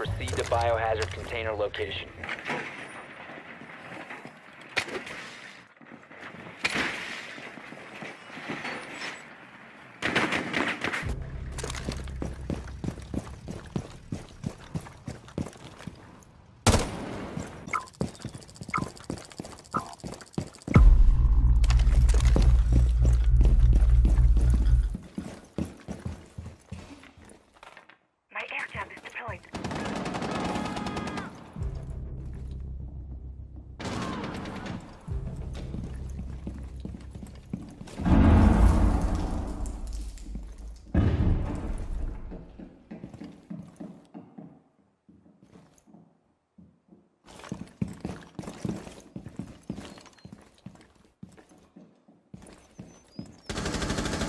proceed to biohazard container location.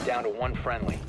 Down to one friendly.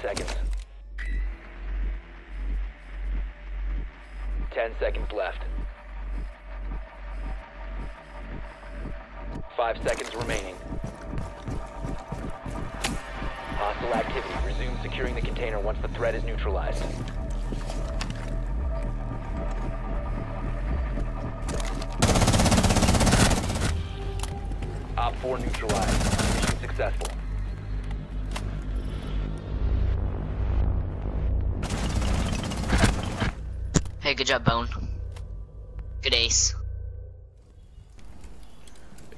Seconds. 10 seconds left. 5 seconds remaining. Hostile activity. Resume securing the container once the threat is neutralized. Op 4 neutralized. Mission successful. Hey, good job, Bone. Good ace.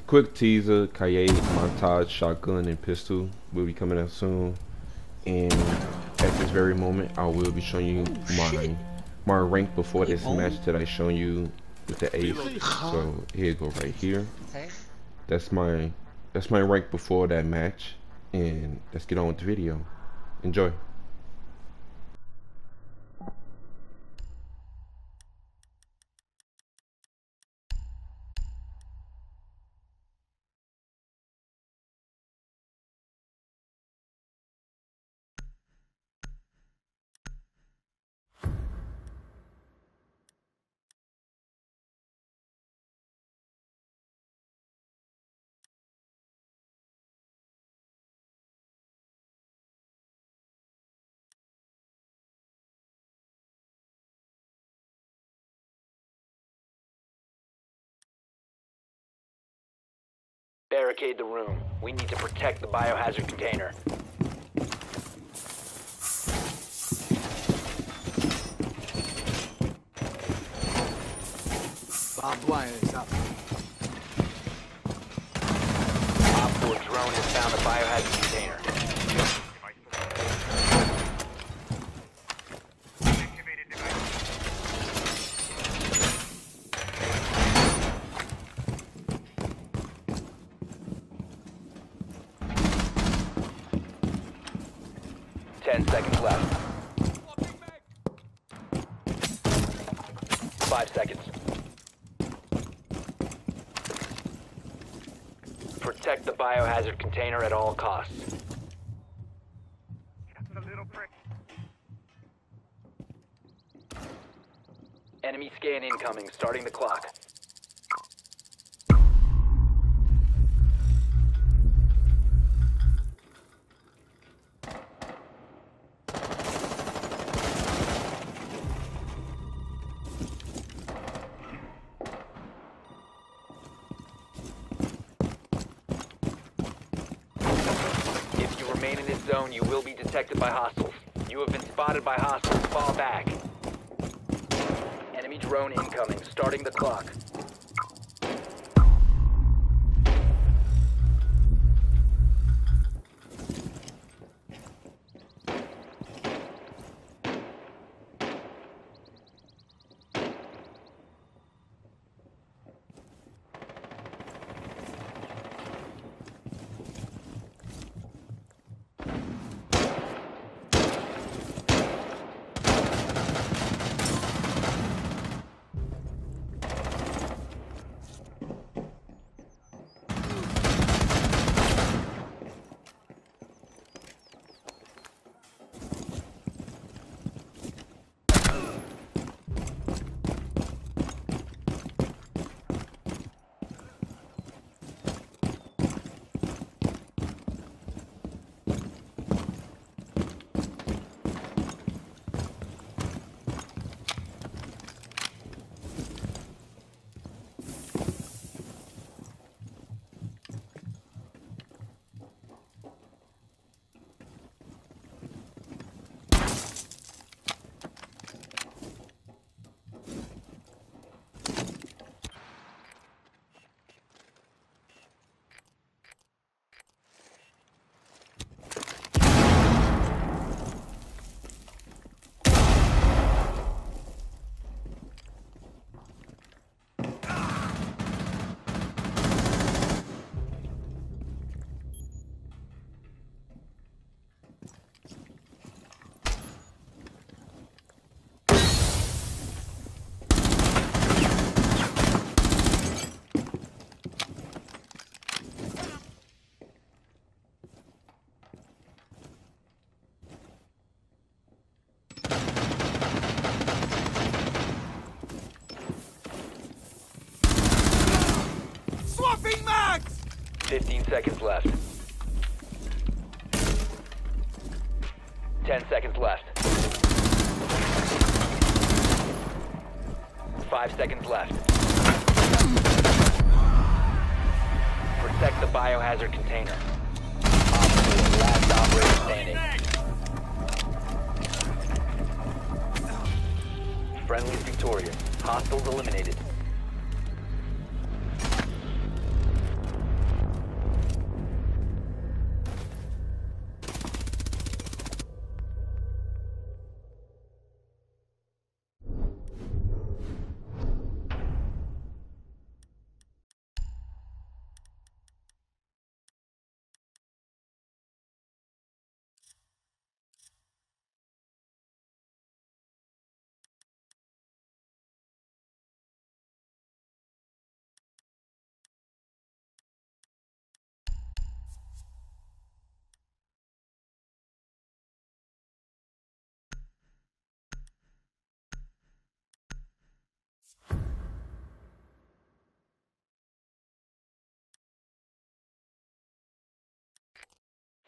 Quick teaser, Kaye montage, shotgun, and pistol will be coming out soon. And at this very moment, I will be showing you my rank before this match that I shown you with the ace. So here go right here. That's my rank before that match. And let's get on with the video. Enjoy. Barricade the room. We need to protect the biohazard container. Barbed wire is up. Op 4 drone has found the biohazard container. Protect the biohazard container at all costs. That's a little prick. Enemy scan incoming, starting the clock. remain in this zone, you will be detected by hostiles. You have been spotted by hostiles. Fall back. Enemy drone incoming. Starting the clock. Max! 15 seconds left. 10 seconds left. 5 seconds left. Protect the biohazard container. Last operator standing. Friendly's victorious. Hostiles eliminated.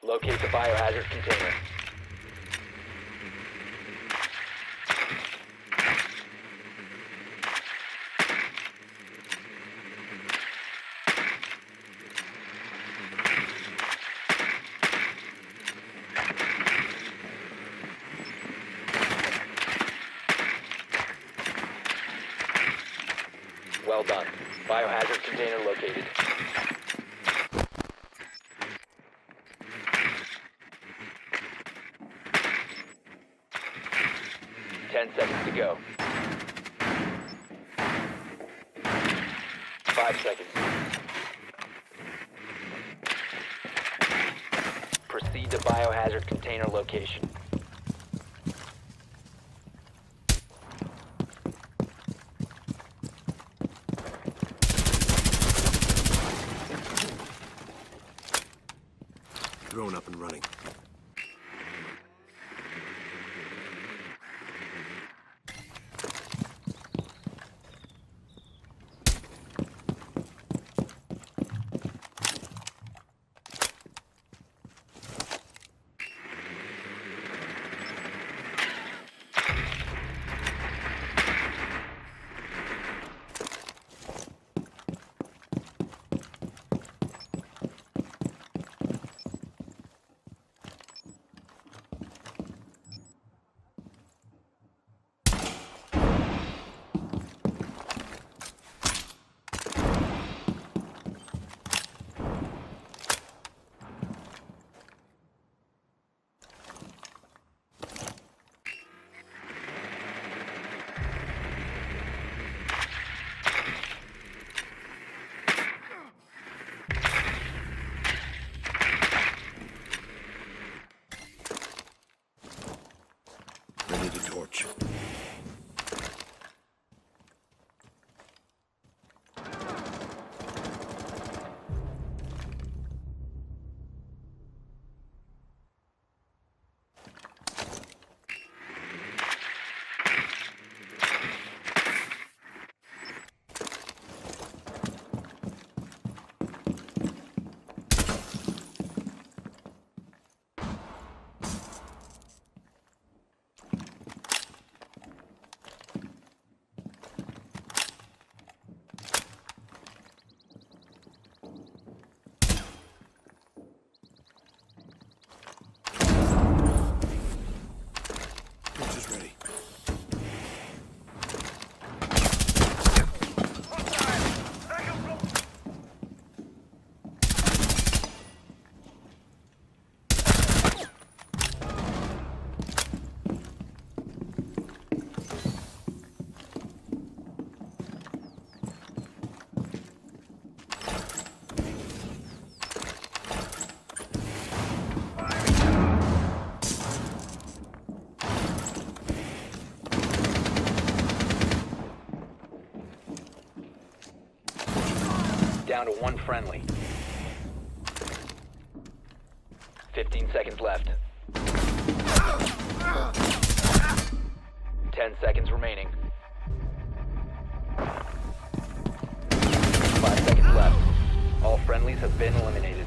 Locate the biohazard container. Well done. Biohazard container located. Go. 5 seconds. Proceed to biohazard container location. Drone up and running. down to one friendly. 15 seconds left. 10 seconds remaining. 5 seconds left. All friendlies have been eliminated.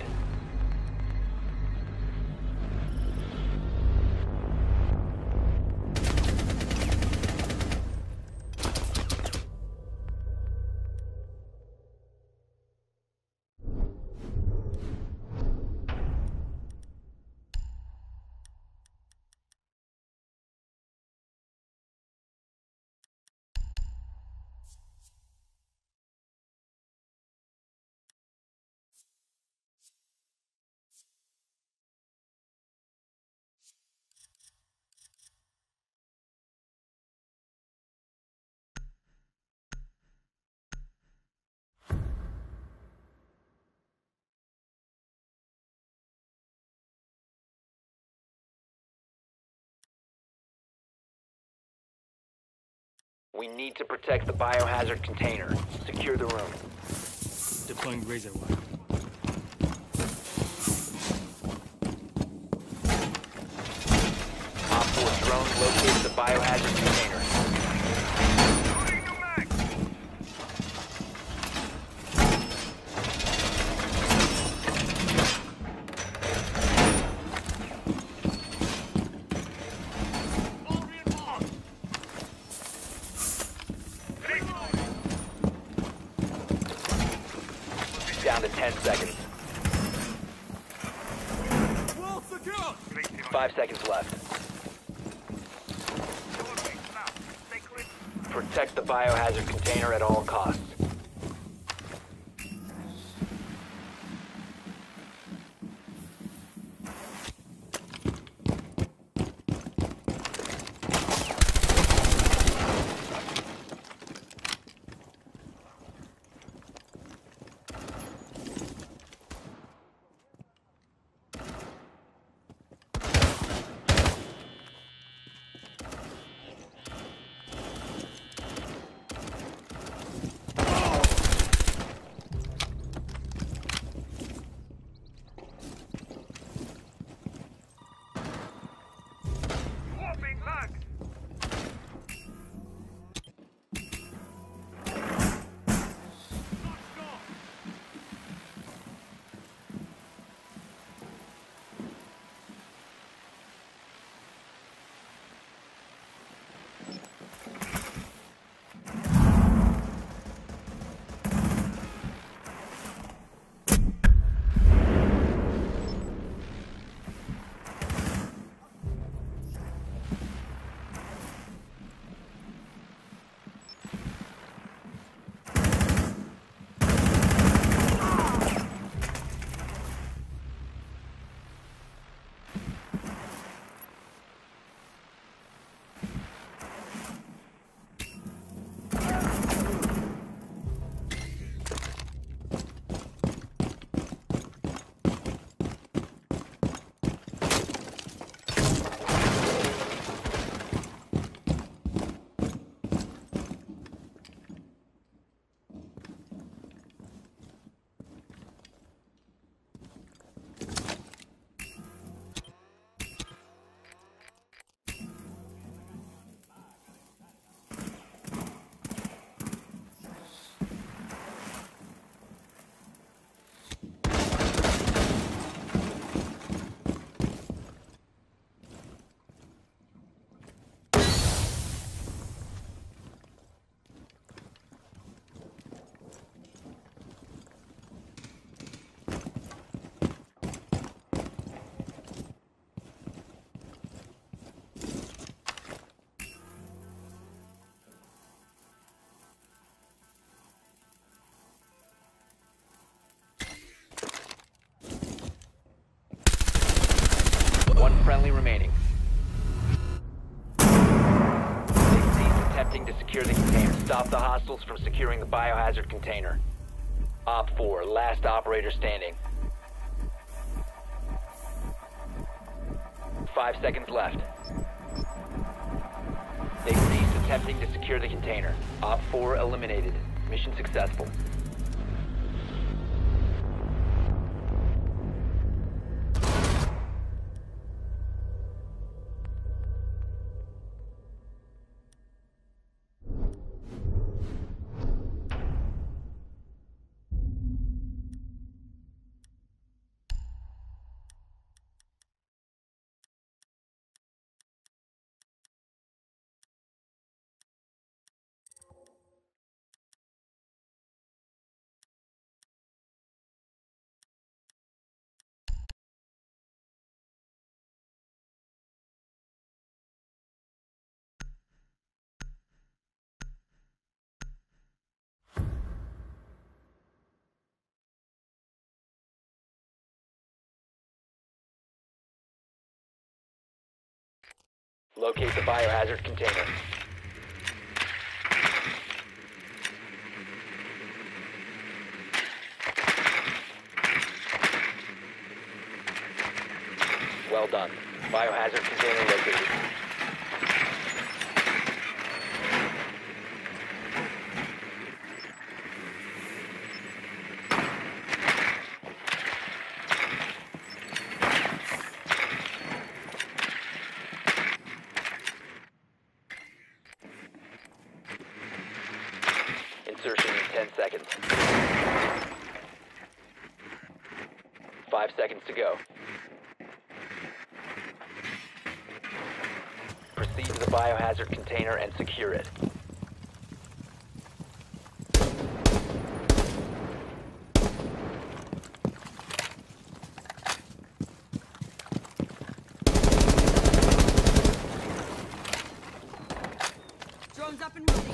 We need to protect the biohazard container. Secure the room. Deploying razor wire. Op 4 drone locates the biohazard container. Down to 10 seconds. Well, 5 seconds left. Protect the biohazard container at all costs. One friendly remaining. 16's attempting to secure the container. Stop the hostiles from securing the biohazard container. Op 4, last operator standing. 5 seconds left. 16's attempting to secure the container. Op 4 eliminated. Mission successful. Locate the biohazard container. Well done. Biohazard container located. Insertion in 10 seconds. 5 seconds to go. Proceed to the biohazard container and secure it. Drones up and running.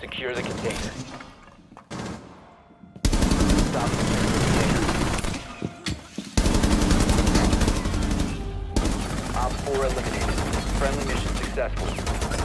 Secure the container. Stop the container. Op 4 eliminated. Friendly mission successful.